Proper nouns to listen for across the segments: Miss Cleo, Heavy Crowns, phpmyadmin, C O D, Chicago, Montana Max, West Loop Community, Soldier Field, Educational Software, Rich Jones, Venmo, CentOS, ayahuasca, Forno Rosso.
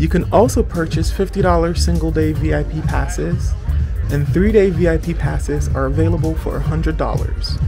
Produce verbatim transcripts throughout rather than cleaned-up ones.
You can also purchase fifty dollar single day V I P passes, and three day V I P passes are available for one hundred dollars.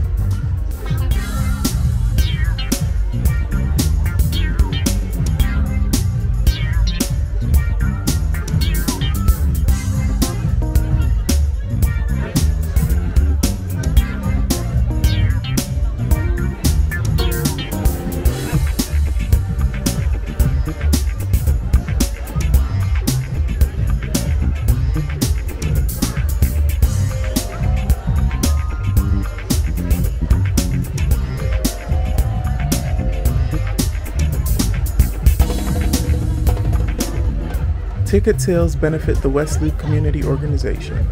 Ticket sales benefit the West Loop Community organization.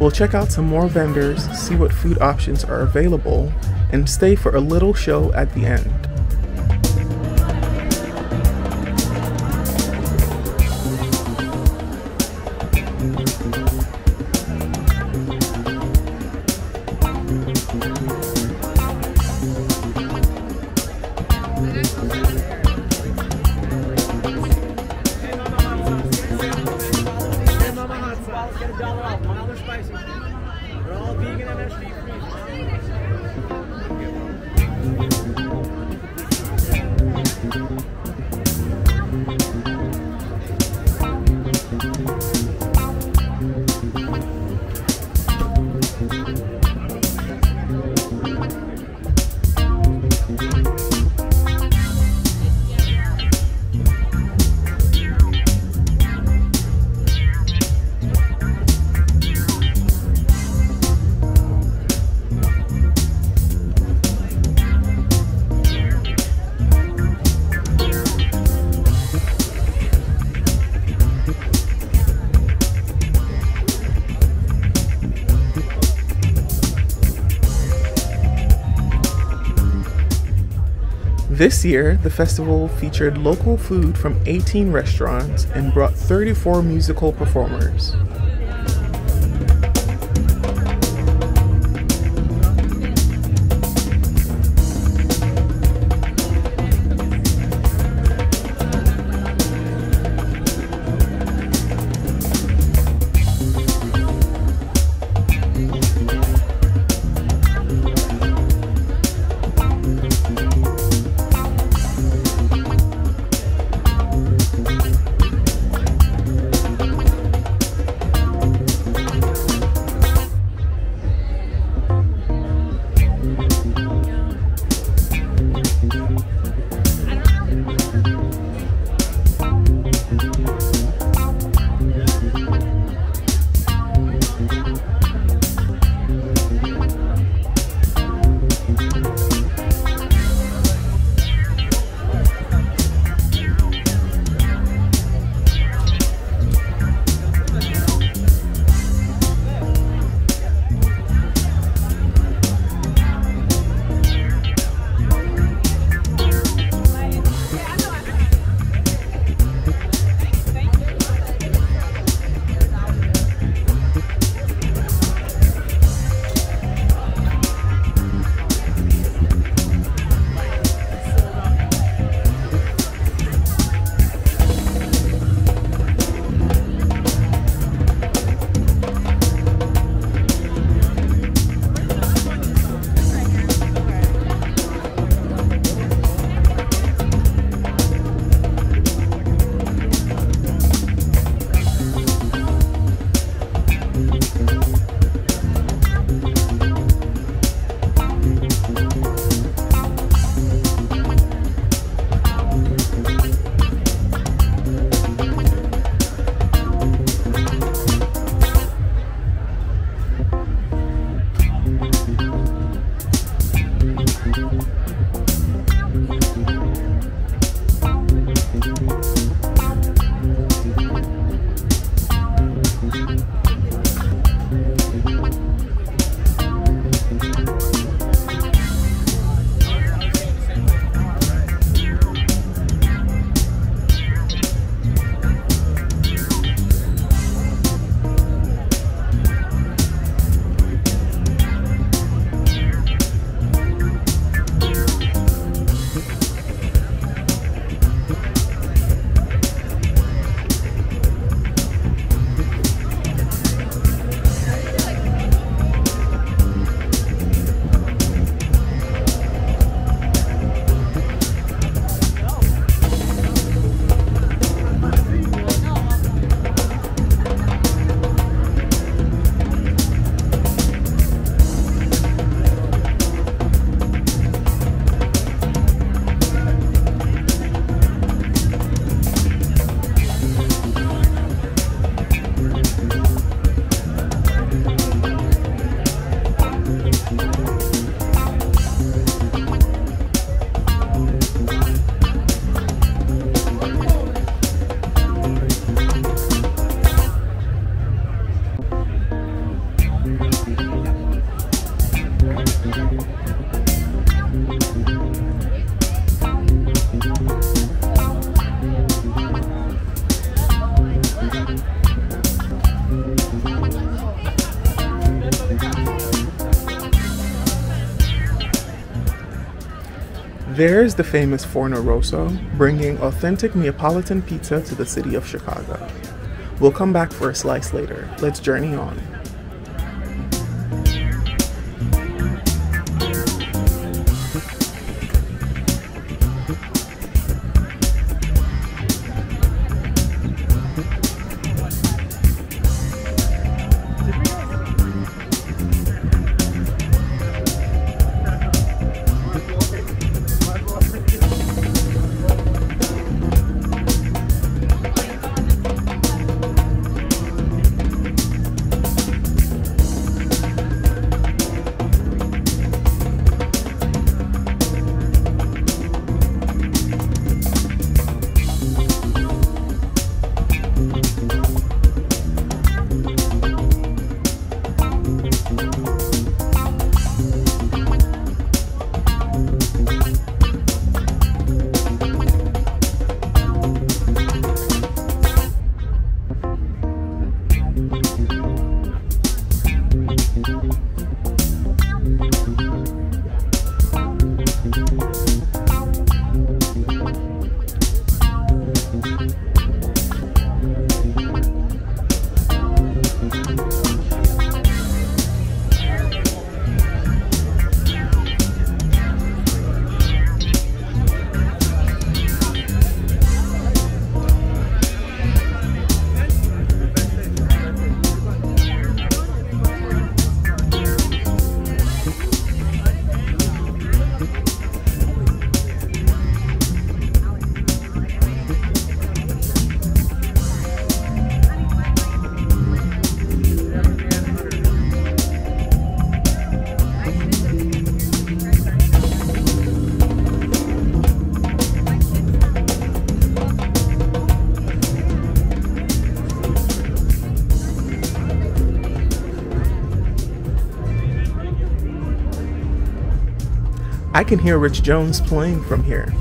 We'll check out some more vendors, see what food options are available, and stay for a little show at the end. This year, the festival featured local food from eighteen restaurants and brought thirty-four musical performers. There's the famous Forno Rosso, bringing authentic Neapolitan pizza to the city of Chicago. We'll come back for a slice later. Let's journey on. I can hear Rich Jones playing from here.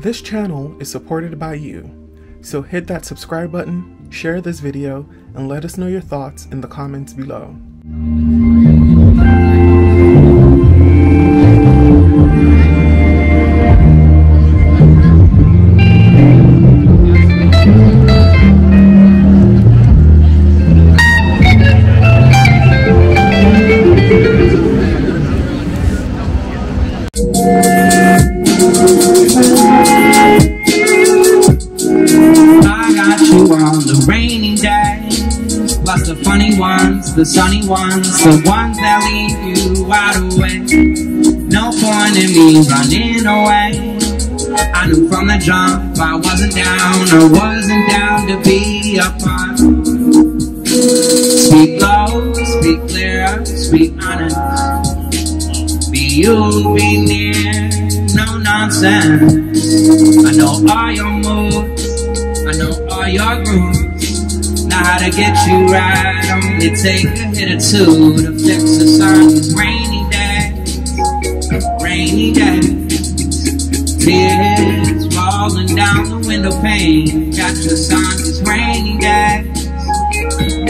This channel is supported by you, so hit that subscribe button, share this video, and let us know your thoughts in the comments below. The sunny ones, the ones that leave you wide awake. No point in me running away. I knew from the jump I wasn't down, I wasn't down to be upon. Speak low, speak clear, speak honest. Be you, be near, no nonsense. I know all your moves, I know all your grooves. How to get you right, only take a hit or two to fix the sun's rainy days, rainy days, tears falling down the window pane, got your sun's rainy days,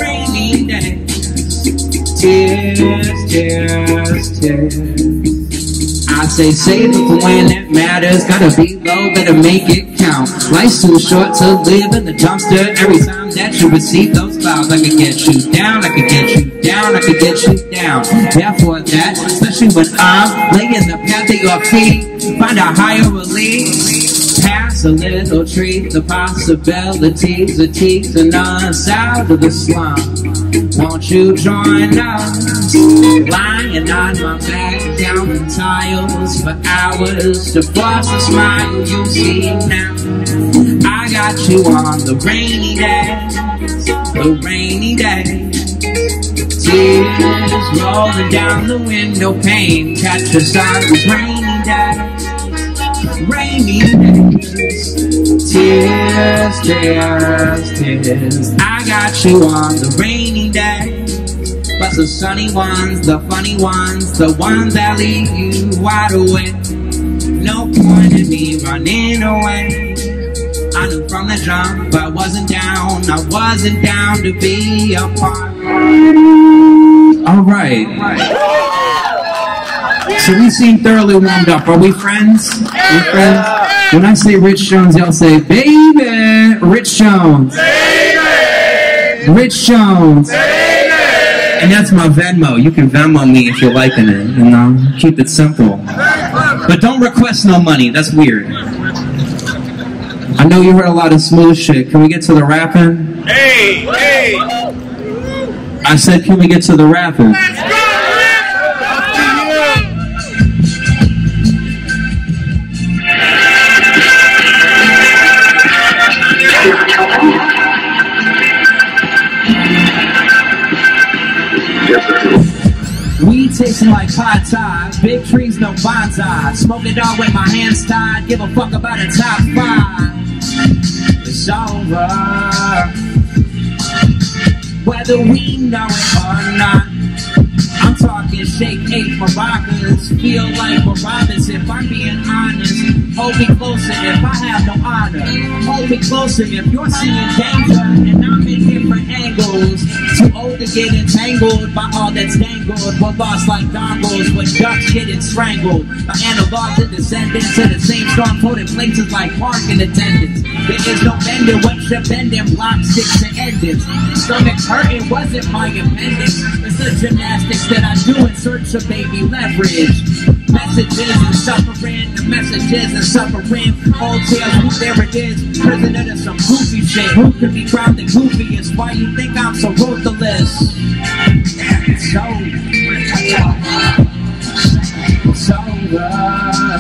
rainy days, tears, tears, tears. I say save it for when it matters. Gotta be low, better make it count. Life's too short to live in the dumpster. Every time that you receive those clouds, I could get you down, I could get you down, I could get you down. Therefore that, especially when I'm laying the path at your feet, find a higher release. Pass a little treat, the possibilities are teeth and us out of the slum. Won't you join us? Lying on my back, down the tiles for hours to force a smile you see now. I got you on the rainy day, the rainy day. Tears rolling down the window pane, catch us on this rainy day, rainy days. Tears, tears, tears. I got you on the rainy day. But the sunny ones, the funny ones, the ones that leave you wide awake. No point in me running away. I knew from the jump I wasn't down, I wasn't down to be a part. All right. So we seem thoroughly warmed up. Are we friends? We friends? When I say Rich Jones, y'all say, baby, Rich Jones. Baby. Rich Jones. Baby. And that's my Venmo. You can Venmo me if you're liking it, you know? Keep it simple. But don't request no money. That's weird. I know you heard a lot of smooth shit. Can we get to the rapping? Hey! Hey! I said, can we get to the rapping? Let's go! Weed tastes like pot ties, big trees, no bonsai. Smoke it all with my hands tied, give a fuck about a top five. It's over, whether we know it or not. I'm talking shake eight maracas, feel like maracas if I'm being honest. Hold me closer if I have no honor. Hold me closer if you're seeing danger and I'm in different angles. Too old to get entangled by all that's dangled. We're lost like dongles when ducks getting strangled. My analogs and descendants to the same storm coated places like parking attendants. There is no bending, what's your bending? Block sticks to endings. Stomach hurting wasn't my appendix. It's a gymnastics that I do in search of baby leverage. Messages and suffering, the messages and suffering. All tales, who there it is, prisoner to some goofy shit. Who could be proud the goofiest? Why you think I'm so ruthless? So, so, uh,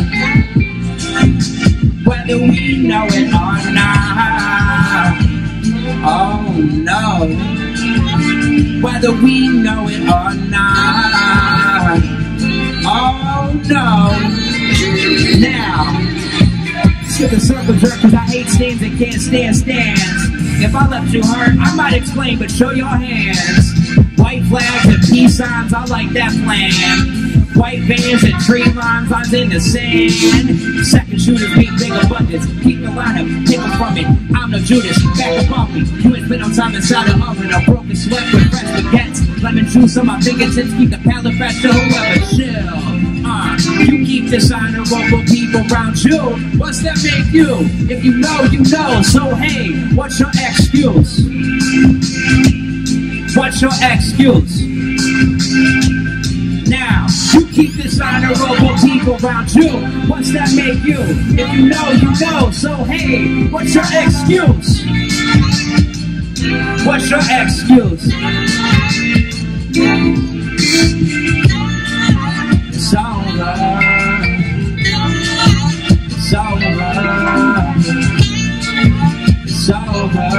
whether we know it or not, oh no. Whether we know it or not, oh no. Now, skip the circle jerk cause I hate stands and can't stand stands. If I left you hurt, I might explain, but show your hands. White flags and peace signs, I like that plan. White bands and tree lines, lines in the sand. Second shooters beat bigger buckets. Keep the line up, take them from it. I'm no Judas, back up off me. You ain't spent no time inside an oven. A broken sweat with fresh baguettes. Lemon juice on my fingertips, keep the palate fresh to whoever chill. Uh, you keep this honorable people around you. What's that make you? If you know, you know. So hey, what's your excuse? What's your excuse? Now, you keep this honorable people around you. What's that make you? If you know, you know. So hey, what's your excuse? What's your excuse? It's over. It's over. It's over.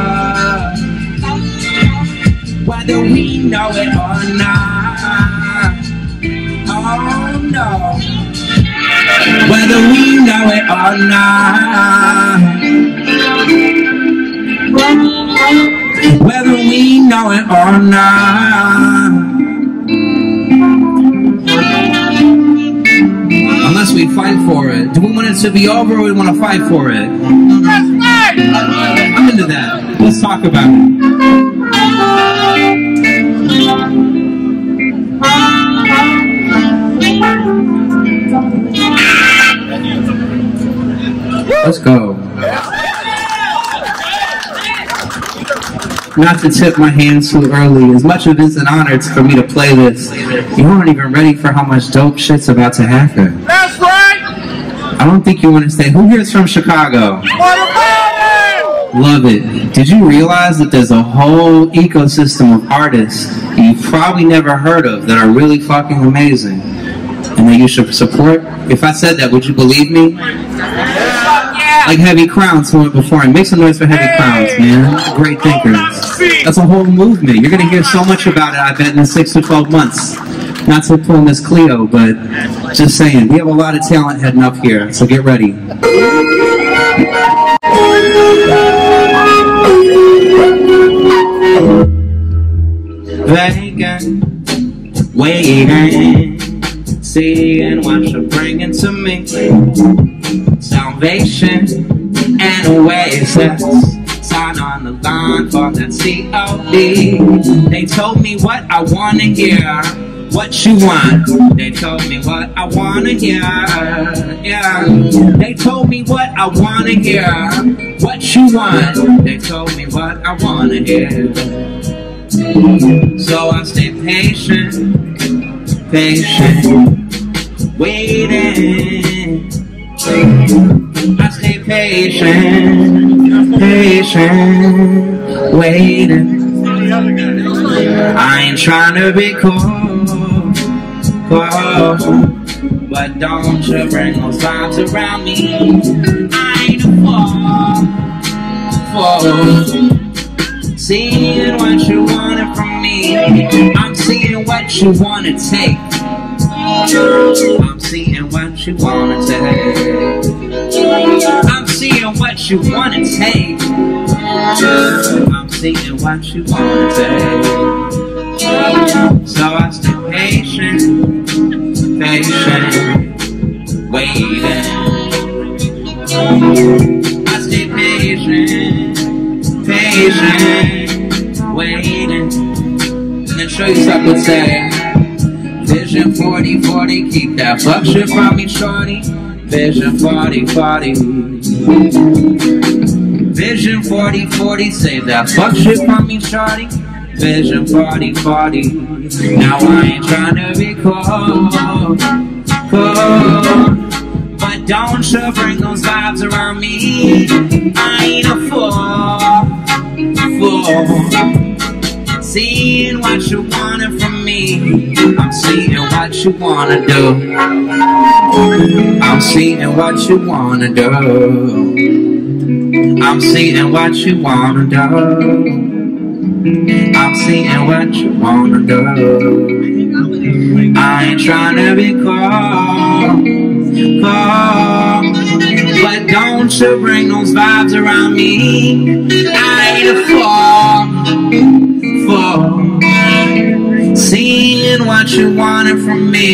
Whether we know it or not. Oh no, whether we know it or not, whether we know it or not, unless we fight for it. Do we want it to be over or we want to fight for it? I'm into that. Let's talk about it. Let's go. Not to tip my hands too early. As much of it's an honor for me to play this, you aren't even ready for how much dope shit's about to happen. That's right! I don't think you understand. Who here is from Chicago? Love it. Did you realize that there's a whole ecosystem of artists you've probably never heard of that are really fucking amazing and that you should support? If I said that, would you believe me? Yeah. Like Heavy Crowns, who went before him. Make some noise for Heavy hey. Crowns, man. Great thinkers. That's a whole movement. You're going to hear so much about it, I bet, in six to twelve months. Not to pull Miss Cleo, but just saying. We have a lot of talent heading up here, so get ready. Vegan, waiting, seeing what you're bringing to me. Salvation and oasis. Sign on the line for that C O D. They told me what I wanna hear. What you want? They told me what I wanna hear. Yeah. They told me what I wanna hear. What you want? They told me what I wanna hear. So I stay patient, patient, waiting. I stay patient, patient, waiting. I ain't trying to be cool. Whoa, but don't you bring those vibes around me. I ain't a fool, fool. Seeing what you wanted from me. I'm seeing what you wanna take. I'm seeing what you wanna take. I'm seeing what you wanna take. I'm seeing what you wanna take. So I stay patient. Patient, waiting. I stay patient, patient, waiting. And the choice I would say, vision forty forty, keep that fuck shit from me, shorty. Vision forty forty, vision forty forty, save that fuck shit from me, shorty. Vision forty forty. Now I ain't tryna be cold, cold, but don't you bring those vibes around me. I ain't a fool, fool. Seeing what you wanted from me. I'm seeing what you wanna do. I'm seeing what you wanna do. I'm seeing what you wanna do. I'm seeing what you wanna do. I ain't tryna be cold, cold, but don't you bring those vibes around me. I ain't a fool, fool. Seeing what you wanted from me.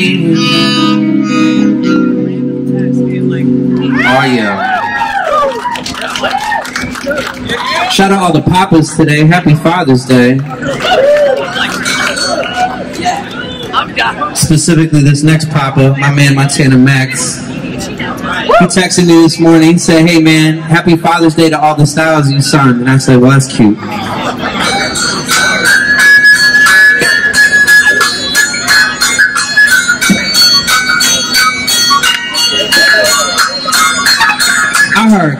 Oh yeah. Shout out all the papas today. Happy Father's Day. Specifically this next papa, my man Montana Max. He texted me this morning. He said, hey man, happy Father's Day to all the styles you son. And I said, well, that's cute.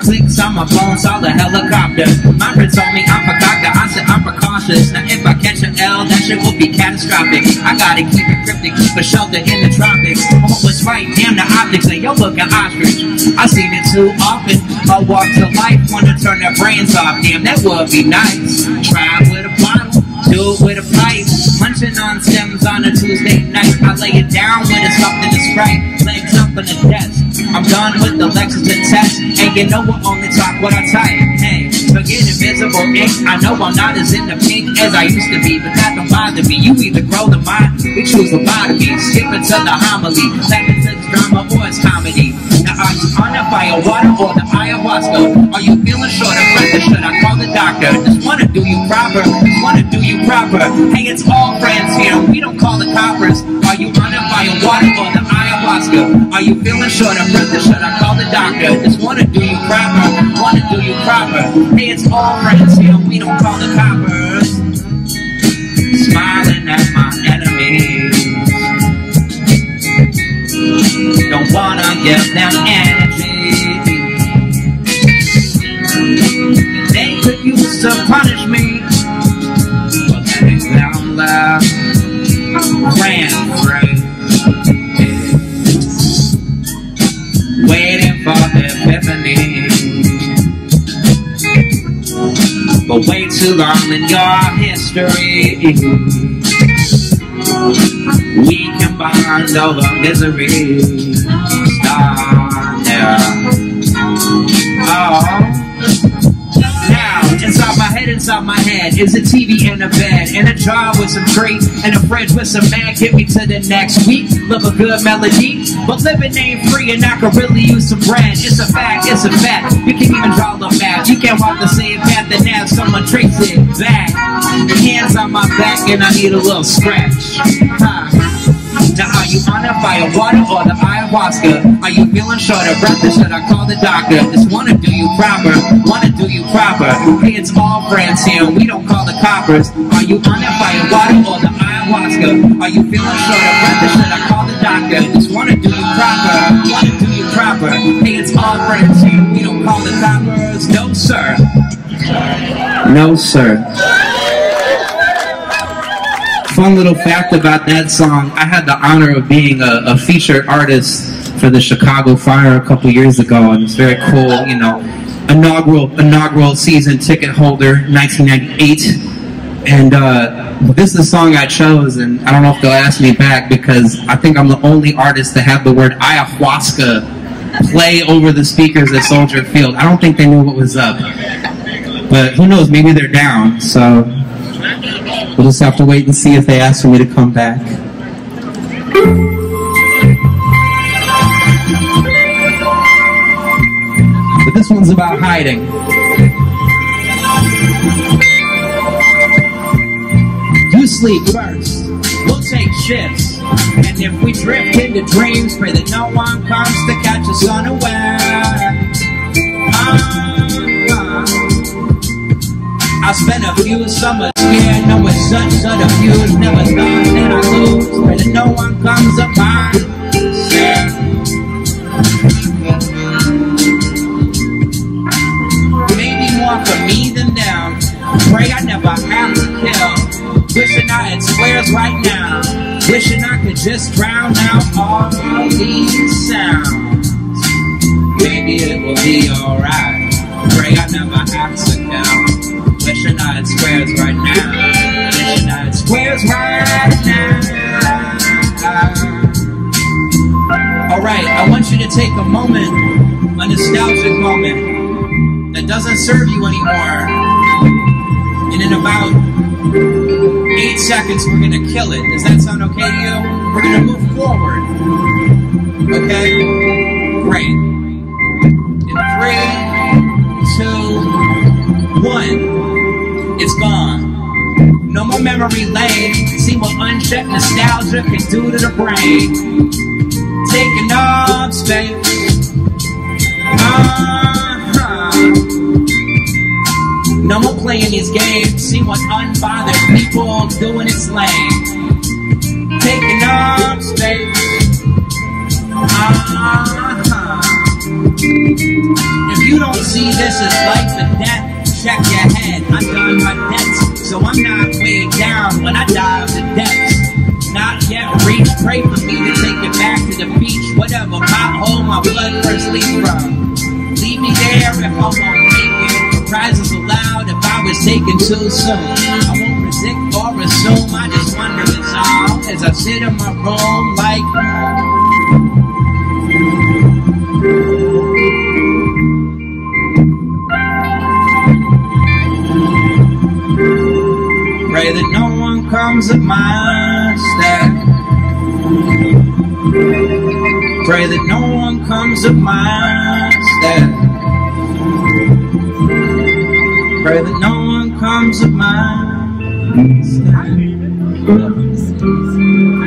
Clicks on my phone, saw the helicopter. My friend told me I'm a cocker, I said I'm precautious. Now if I catch an L, that shit will be catastrophic. I gotta keep it cryptic, keep a shelter in the tropics. Hope was right, damn the optics, like yo look an ostrich. I seen it too often, I walk to life, wanna turn their brains off. Damn, that would be nice. Try with a bottle, do it with a pipe. Munching on stems on a Tuesday night. I lay it down with a something to sprite. Legs up on the desk, I'm done with the Lexington test. And you know I only talk what I type. Hey, forget invisible ink. I know I'm not as in the pink as I used to be, but that don't bother me. You either grow the mind, we choose the body. Skip it to the homily. Laughing to it's drama or it's comedy. Now are you on the firewater or the ayahuasca? Are you feeling short of breath or should I call the doctor? Just wanna do you proper, just wanna do you proper. Hey, it's all friends here, we don't call the coppers. Are you on the firewater or the ayahuasca? Are you feeling short of breath or should I call the doctor? Just wanna do you proper, wanna do you proper. Hey, it's all friends here, we don't call the coppers. Smiling at my enemies, don't wanna give them energy. They that used to punish me, but they found love, ran free, yeah. Waiting for epiphany, but way too long in your history. We can bond over misery. Star, yeah. Oh. Now, inside my head, inside my head is a T V and a bed, and a jar with some treats, and a fridge with some mag. Get me to the next week. Love a good melody, but living ain't free, and I could really use some bread. It's a fact, it's a fact. You can't even draw the map. You can't walk the same path that now someone treats it back. Hands on my back, and I need a little scratch. Huh. Now are you on a fire, water, or the ayahuasca? Are you feeling short of breath, or should I call the doctor? Just wanna do you proper, wanna do you proper. Hey, it's all friends here, we don't call the coppers. Are you on a fire, water, or the ayahuasca? Are you feeling short of breath, or should I call the doctor? Just wanna do you proper, wanna do you proper. Hey, it's all friends here, we don't call the coppers. No sir, no sir. Fun little fact about that song, I had the honor of being a, a featured artist for the Chicago Fire a couple years ago, and it's very cool, you know, inaugural inaugural season ticket holder, nineteen ninety-eight, and uh, this is the song I chose, and I don't know if they'll ask me back, because I think I'm the only artist to have the word ayahuasca play over the speakers at Soldier Field. I don't think they knew what was up, but who knows, maybe they're down, so... We'll just have to wait and see if they ask for me to come back. But this one's about hiding. You sleep first, we'll take shifts. And if we drift into dreams, pray that no one comes to catch us unaware. Uh, uh. I spent a few summers scared, knowing such sort of views. Never thought that I'd lose, pray that no one comes upon. Maybe more for me than them. Pray I never have to kill. Wishing I had squares right now. Wishing I could just drown out all these sounds. Maybe it will be alright. Pray I never have to kill. Wishing I had squares right now. Wishing I had squares right now. Alright, I want you to take a moment, a nostalgic moment that doesn't serve you anymore. And in about eight seconds, we're gonna kill it. Does that sound okay to you? We're gonna move forward. Okay? Great. In three, two, one. It's gone. No more memory lane. See what unchecked nostalgia can do to the brain. Taking up space. Uh-huh. No more playing these games. See what unbothered people doing its lame. Taking up space. Uh-huh. If you don't see this as life and death, check your head, I done my debts, so I'm not weighed down when I dive to depths. Not yet reach, pray for me to take it back to the beach, whatever pothole my blood first leaves from. Leave me there if I won't make it, surprises allowed if I was taken too soon. I won't predict or assume, I just wonder it's all as I sit in my room like... Pray that no one comes at my step. Pray that no one comes at my step. Pray that no one comes at my step.